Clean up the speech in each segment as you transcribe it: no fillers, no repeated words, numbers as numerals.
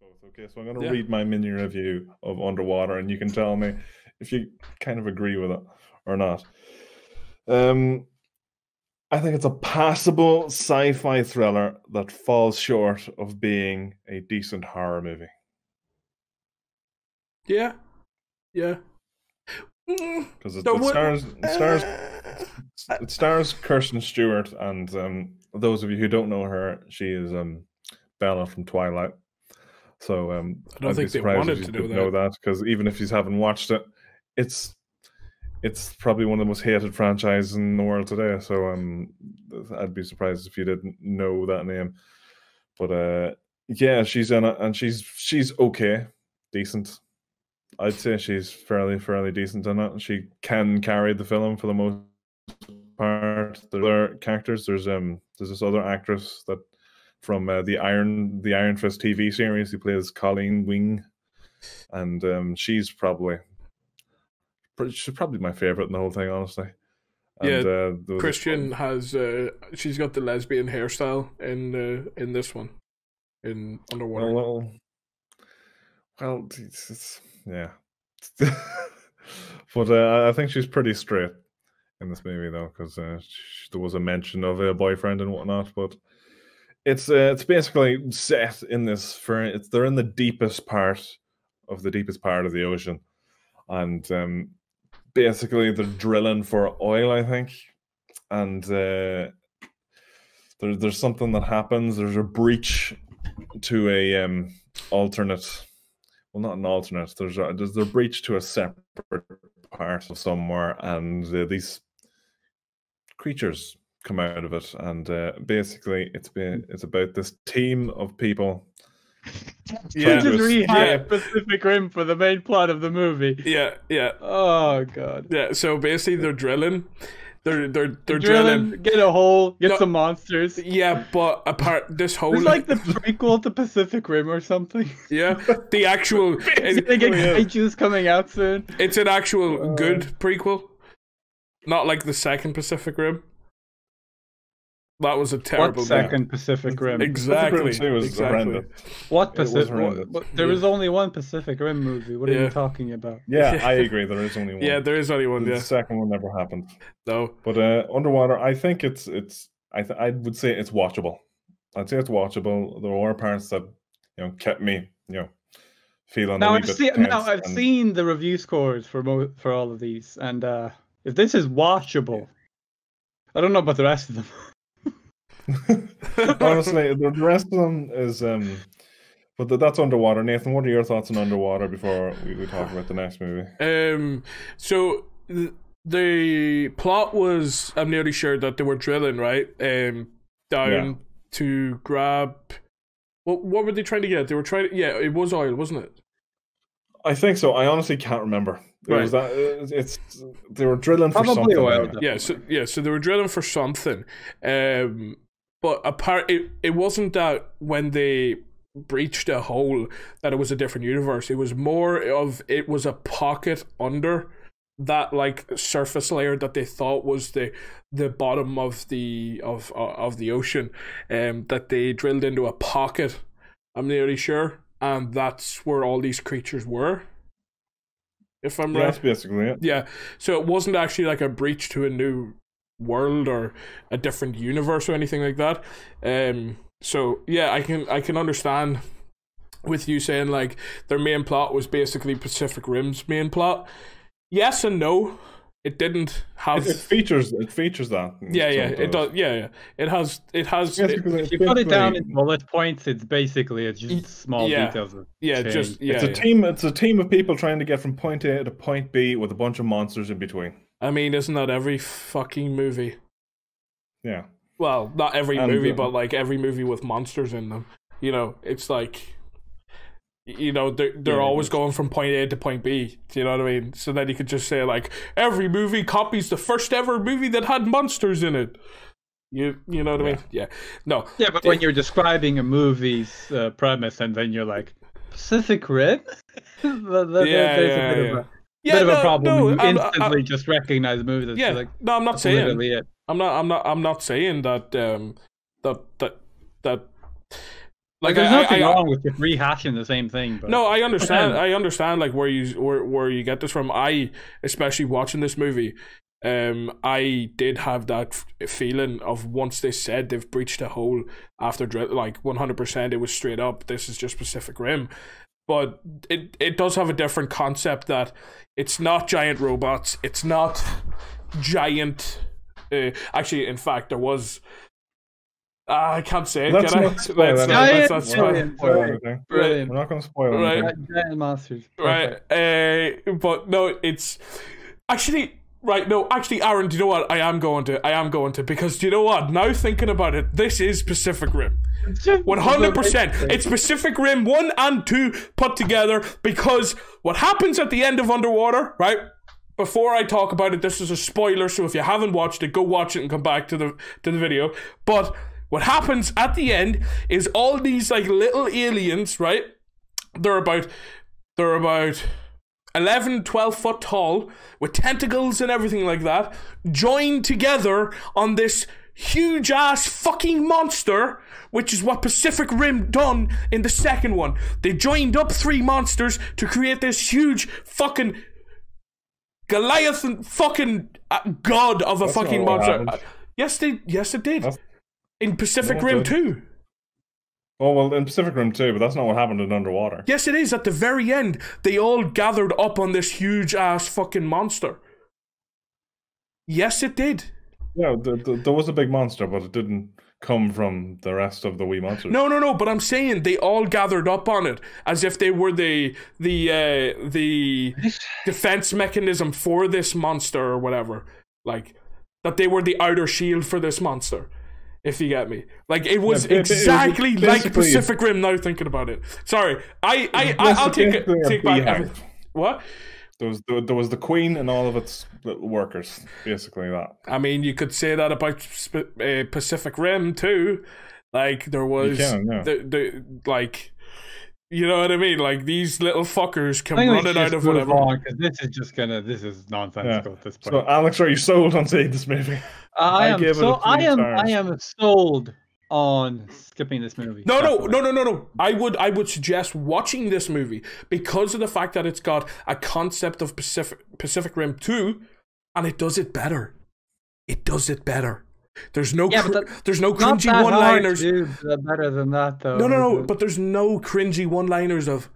both. Okay, so I'm going to read my mini review of Underwater, and you can tell me if you kind of agree with it or not. I think it's a passable sci-fi thriller that falls short of being a decent horror movie. Yeah. Yeah. Because it stars Kristen Stewart, and those of you who don't know her, she is Bella from Twilight. So I don't think they wanted to know that, because even if you haven't watched it, it's probably one of the most hated franchises in the world today. So I'd be surprised if you didn't know that name. But yeah, she's in it, and she's okay, decent. I'd say she's fairly decent in it. She can carry the film for the most part. There are other characters. There's this other actress that from the Iron Fist TV series. She plays Colleen Wing, and she's probably my favorite in the whole thing, honestly. And, yeah, Christian has she's got the lesbian hairstyle in this one, in Underwater. Well, it's, yeah. But I think she's pretty straight in this movie, though, because there was a mention of a boyfriend and whatnot. But it's basically set in this they're in the deepest part of the ocean, and basically they're drilling for oil, I think, and there's something that happens. There's a breach to a alternate. Well, not an alternate. There's a breach to a separate part of somewhere, and these creatures come out of it, and basically it's about this team of people. Yeah, just rehash Pacific Rim for the main plot of the movie. Yeah, yeah. Oh god. Yeah. So basically, they're drilling. They're drilling. Get a hole. Get some monsters. Yeah, but this hole. It's like the prequel to Pacific Rim or something. Yeah, the actual. They get kaijus coming out soon. It's an actual good prequel, not like the second Pacific Rim. That was a terrible. What second Pacific Rim? Exactly. Pacific Rim 2 was horrendous. What Pacific Rim? There was only one Pacific Rim movie. What are you talking about? Yeah, I agree. There is only one. Yeah, there is only one. The second one never happened. No. But Underwater, I think I would say it's watchable. I'd say it's watchable. There were parts that kept me feeling. Now I've seen the review scores for all of these, and if this is watchable, I don't know about the rest of them. Honestly, the rest of them is but that's Underwater. Nathan, what are your thoughts on Underwater before we talk about the next movie? So the plot was, I'm nearly sure that they were drilling down to grab what were they trying to get? They were trying to, it was oil, wasn't it? I think so. I honestly can't remember. They were drilling for something. Oil, so they were drilling for something. But it wasn't that when they breached a hole that it was a different universe. It was more of it was a pocket under that surface layer that they thought was the bottom of the ocean, that they drilled into a pocket. I'm nearly sure, and that's where all these creatures were. If I'm right, that's basically it. Yeah, so it wasn't actually like a breach to a new world or a different universe or anything like that. So yeah, I can understand with you saying their main plot was basically Pacific Rim's main plot. Yes and no. It didn't have. It features that. Yeah, yeah, it does. Yeah, yeah. It has. If you put it down in bullet points, it's just small details. Yeah, just team. It's a team of people trying to get from point A to point B with a bunch of monsters in between. I mean, isn't that every fucking movie? Yeah. Well, not every movie, but every movie with monsters in them. It's they're always going from point A to point B. Do you know what I mean? So then you could just say every movie copies the first ever movie that had monsters in it. You know what I mean? Yeah. No. Yeah, but when you're describing a movie's premise, and then you're like Pacific Rim. There's a bit of a problem. No, you instantly just recognize a movie. No, I'm not saying. I'm not saying that. Like, there's nothing wrong with just rehashing the same thing. But. No, I understand. I understand like where you get this from. I, especially watching this movie, I did have that feeling of once they said they've breached a hole after like 100%, it was straight up. This is just Pacific Rim, but it does have a different concept that it's not giant robots. It's not giant. Actually, in fact, there was. I can't say it. Let's not spoil anything. Brilliant. We're not going to spoil anything. Giant monsters. Right. But no, it's actually right. No, actually, Aaron. Do you know what? I am going to because do you know what? Now thinking about it, this is Pacific Rim. 100%. It's Pacific Rim 1 and 2 put together because what happens at the end of Underwater, right? Before I talk about it, this is a spoiler. So if you haven't watched it, go watch it and come back to the video. But what happens at the end is all these like little aliens, right? They're about 11, 12 foot tall with tentacles and everything like that, joined together on this huge ass fucking monster, which is what Pacific Rim done in the second one. They joined up 3 monsters to create this huge fucking Goliath and fucking god of a fucking monster. Yes, it did. In Pacific Rim 2. Oh, well, in Pacific Rim 2, but that's not what happened in Underwater. Yes, it is. At the very end, they all gathered up on this huge-ass fucking monster. Yes, it did. Yeah, there was a big monster, but it didn't come from the rest of the wee monsters. No, but I'm saying they all gathered up on it as if they were the defense mechanism for this monster or whatever. Like, that they were the outer shield for this monster. If you get me, like it was exactly like Pacific Rim. Now thinking about it, sorry, I'll take back what. There was the Queen and all of its little workers, basically that. I mean, you could say that about Pacific Rim too. Like there was like. You know what I mean? Like these little fuckers can run it out of whatever. This is nonsensical at this point. So Alex, are you sold on seeing this movie? I am sold on skipping this movie. No. I would suggest watching this movie because of the fact that it's got a concept of Pacific Rim 2, and it does it better. It does it better. There's no cringy one-liners. Better than that, though. No. But there's no cringy one-liners of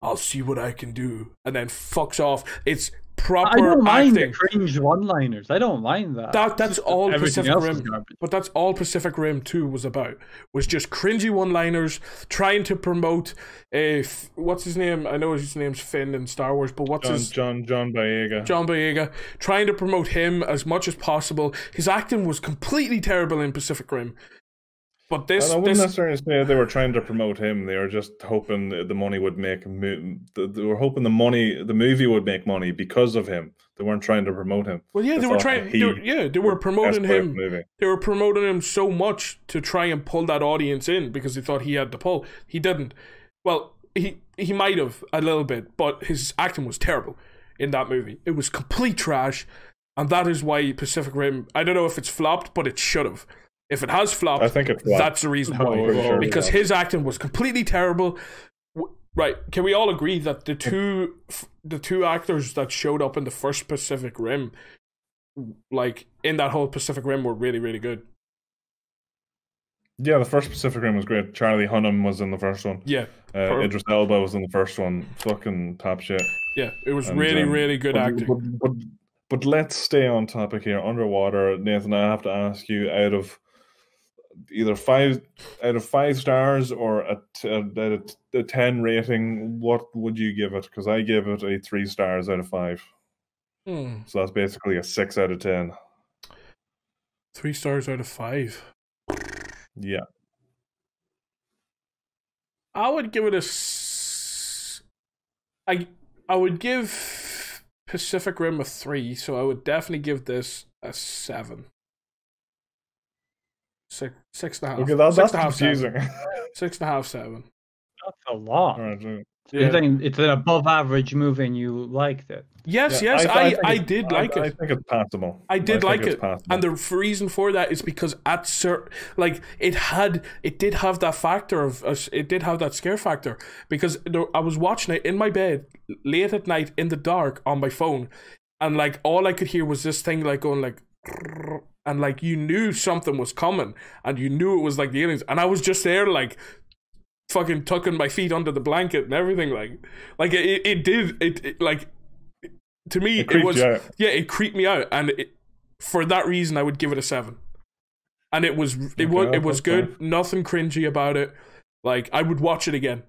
"I'll see what I can do" and then fucks off. It's proper acting. I don't mind the cringe one-liners. I don't mind that. That's all Pacific Rim. But that's all Pacific Rim 2 was about. Was just cringy one-liners trying to promote a what's his name? I know his name's Finn in Star Wars, but what's his John Boyega. John Boyega, trying to promote him as much as possible. His acting was completely terrible in Pacific Rim. But this, I wouldn't necessarily say they were trying to promote him. They were just hoping the money would make. They were hoping the movie would make money because of him. They weren't trying to promote him. Well, yeah, they were promoting him. They were promoting him so much to try and pull that audience in because they thought he had the pull. He didn't. Well, he might have a little bit, but his acting was terrible in that movie. It was complete trash, and that is why Pacific Rim. I don't know if it's flopped, but it should have. If it has flopped, I think it flopped. That's the reason why. Sure because his acting was completely terrible. Right? Can we all agree that the two actors that showed up in the first Pacific Rim, like in that whole Pacific Rim, were really, really good? Yeah, the first Pacific Rim was great. Charlie Hunnam was in the first one. Yeah, Idris Elba was in the first one. Fucking top shit. Yeah, it was really good acting. But let's stay on topic here. Underwater, Nathan. I have to ask you out of. Either 5 out of 5 stars or a 10 rating, what would you give it? Because I gave it a 3 stars out of 5, so that's basically a 6 out of 10. 3 stars out of 5. Yeah, I would give it a. I would give Pacific Rim a 3, so I would definitely give this a 7. 6.5. Okay, that's confusing. 6.5, 7. That's a lot. Yeah. It's an above average movie and you liked it. Yes, yeah, yes, I did like it. I think it's passable. I did like it. And the reason for that is because at it did have that factor of it did have that scare factor, because I was watching it in my bed late at night in the dark on my phone, and like all I could hear was this thing like going like, and like you knew something was coming and you knew it was like the aliens, and I was just there like fucking tucking my feet under the blanket and everything, like it to me it was, yeah, it creeped me out, and for that reason I would give it a 7, and it was good, nothing cringy about it. Like I would watch it again.